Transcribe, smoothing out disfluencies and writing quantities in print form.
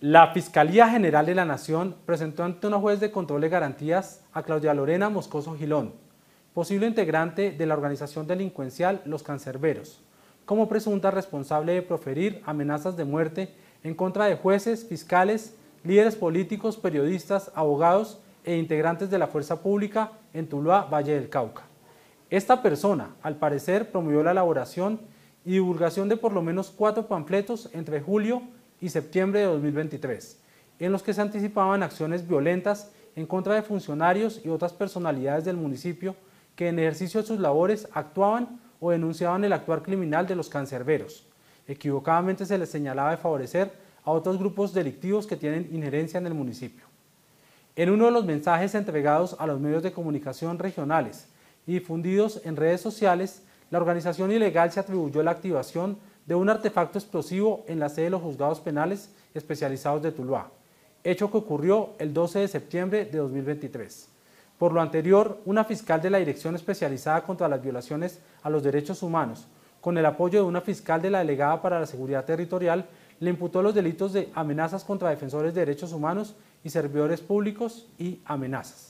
La Fiscalía General de la Nación presentó ante una juez de control de garantías a Claudia Lorena Moscoso Gilón, posible integrante de la organización delincuencial Los Cancerberos, como presunta responsable de proferir amenazas de muerte en contra de jueces, fiscales, líderes políticos, periodistas, abogados e integrantes de la fuerza pública en Tuluá, Valle del Cauca. Esta persona, al parecer, promovió la elaboración y divulgación de por lo menos 4 panfletos entre julio y septiembre de 2023, en los que se anticipaban acciones violentas en contra de funcionarios y otras personalidades del municipio que en ejercicio de sus labores actuaban o denunciaban el actuar criminal de los cancerberos. Equivocadamente se les señalaba de favorecer a otros grupos delictivos que tienen injerencia en el municipio. En uno de los mensajes entregados a los medios de comunicación regionales y difundidos en redes sociales, la organización ilegal se atribuyó la activación de un artefacto explosivo en la sede de los juzgados penales especializados de Tuluá, hecho que ocurrió el 12 de septiembre de 2023. Por lo anterior, una fiscal de la Dirección Especializada contra las Violaciones a los Derechos Humanos, con el apoyo de una fiscal de la Delegada para la Seguridad Territorial, le imputó los delitos de amenazas contra defensores de derechos humanos y servidores públicos y amenazas.